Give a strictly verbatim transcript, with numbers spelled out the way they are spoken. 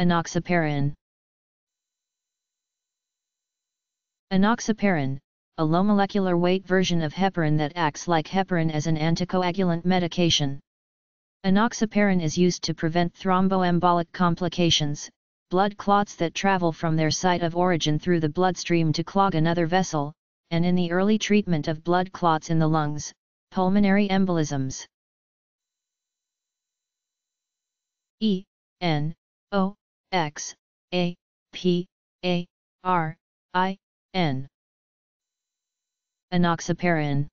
Enoxaparin. Enoxaparin, a low molecular weight version of heparin that acts like heparin as an anticoagulant medication. Enoxaparin is used to prevent thromboembolic complications, blood clots that travel from their site of origin through the bloodstream to clog another vessel, and in the early treatment of blood clots in the lungs, pulmonary embolisms. E, N, O, X, A, P, A, R, I, N. Enoxaparin.